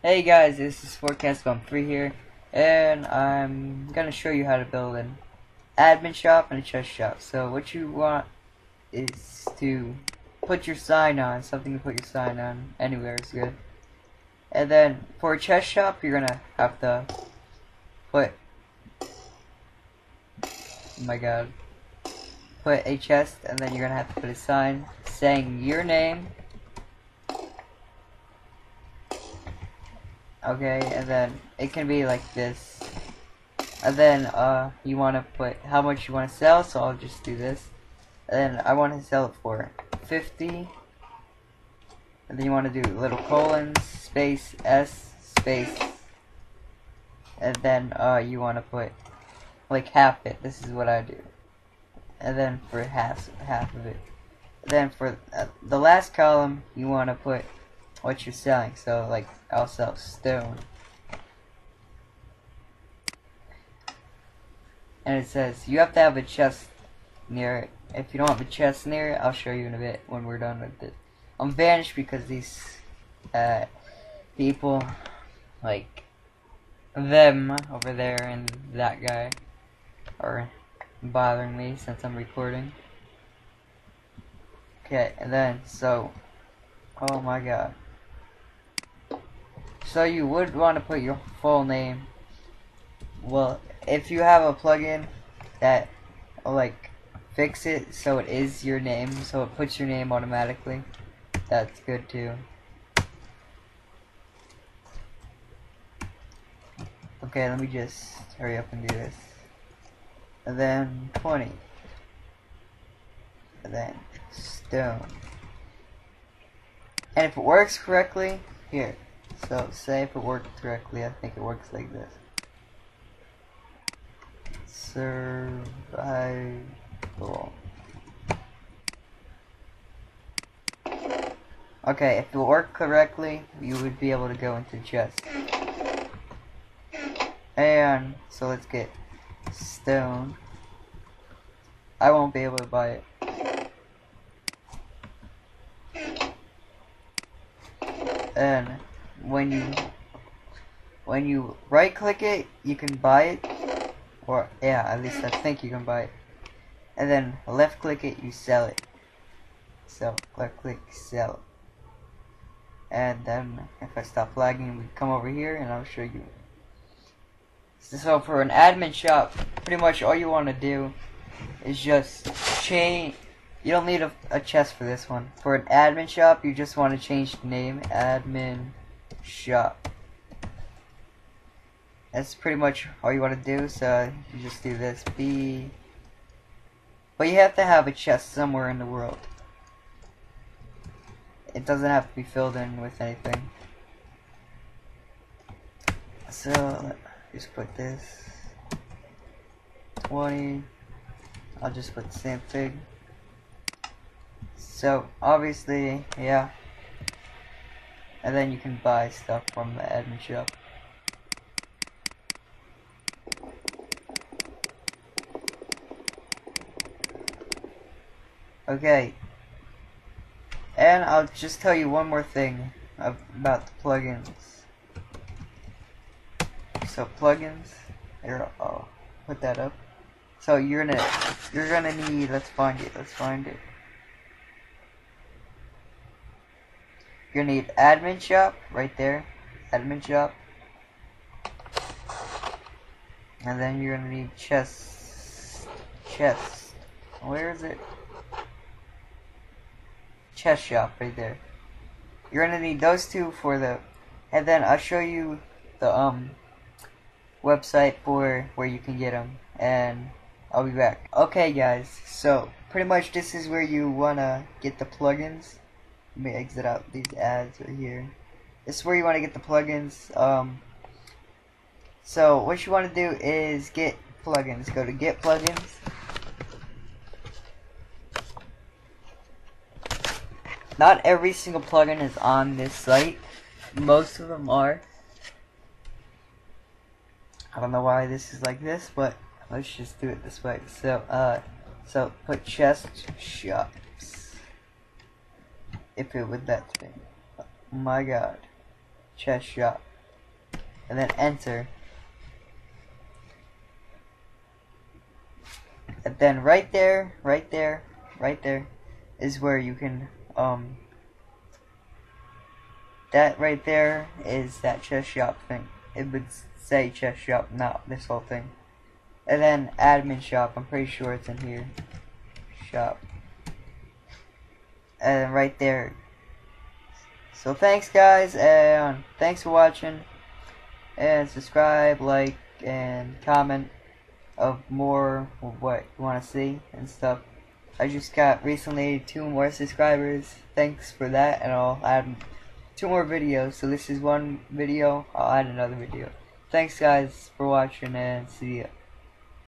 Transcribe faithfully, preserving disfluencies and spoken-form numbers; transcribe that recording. Hey guys, this is ForecastBomb three here, and I'm gonna show you how to build an admin shop and a chest shop. So what you want is to put your sign on, something to put your sign on, anywhere is good. And then for a chest shop, you're gonna have to put, oh my god, put a chest, and then you're gonna have to put a sign saying your name. Okay, and then it can be like this, and then uh, you want to put how much you want to sell, so I'll just do this, and then I want to sell it for fifty, and then you want to do little colons, space, S, space, and then uh, you want to put like half it, this is what I do, and then for half, half of it, and then for uh, the last column, you want to put what you're selling, so like I'll sell stone, and it says you have to have a chest near it. If you don't have a chest near it, I'll show you in a bit when we're done with it. I'm banished because these uh, people, like them over there and that guy, are bothering me since I'm recording. Okay, and then so oh my god. So you would want to put your full name. Well, if you have a plugin that like fix it so it is your name, so it puts your name automatically, that's good too. Okay, let me just hurry up and do this. And then twenty. And then stone. And if it works correctly, here. So, say if it worked correctly, I think it works like this. Survival. Okay, if it worked correctly, you would be able to go into chest. And, so let's get stone. I won't be able to buy it. And when you when you right click it, you can buy it, or yeah, at least I think you can buy it, and then left click it, you sell it. So left click sell, and then if I stop lagging, we come over here and I'll show you. So for an admin shop, pretty much all you want to do is just change. You don't need a, a chest for this one. For an admin shop, you just want to change the name, admin shop. That's pretty much all you want to do, so you just do this B. But you have to have a chest somewhere in the world. It doesn't have to be filled in with anything. So just put this twenty. I'll just put the same thing. So obviously, yeah. And then you can buy stuff from the admin shop. Okay. And I'll just tell you one more thing about the plugins. So plugins, here, I'll put that up. So you're gonna, you're gonna need. Let's find it. Let's find it. You're gonna need admin shop right there, admin shop, and then you're gonna need chest, chest. Where is it? Chest shop right there. You're gonna need those two for the, and then I'll show you the um website for where you can get them, and I'll be back. Okay, guys. So pretty much this is where you wanna get the plugins. Let me exit out these ads right here. This is where you want to get the plugins. Um, so what you want to do is get plugins. Go to get plugins. Not every single plugin is on this site. Most of them are. I don't know why this is like this, but let's just do it this way. So uh, so put chest shop. If it would let me. Oh my god. Chest shop. and then enter. And then right there, right there, right there is where you can, um, that right there is that chess shop thing. It would say chess shop, not this whole thing. And then admin shop, I'm pretty sure it's in here. Shop. And then right there. So thanks guys, and thanks for watching. And subscribe, like, and comment of more of what you want to see and stuff. I just got recently two more subscribers. Thanks for that, and I'll add two more videos. So this is one video, I'll add another video. Thanks guys for watching, and see ya.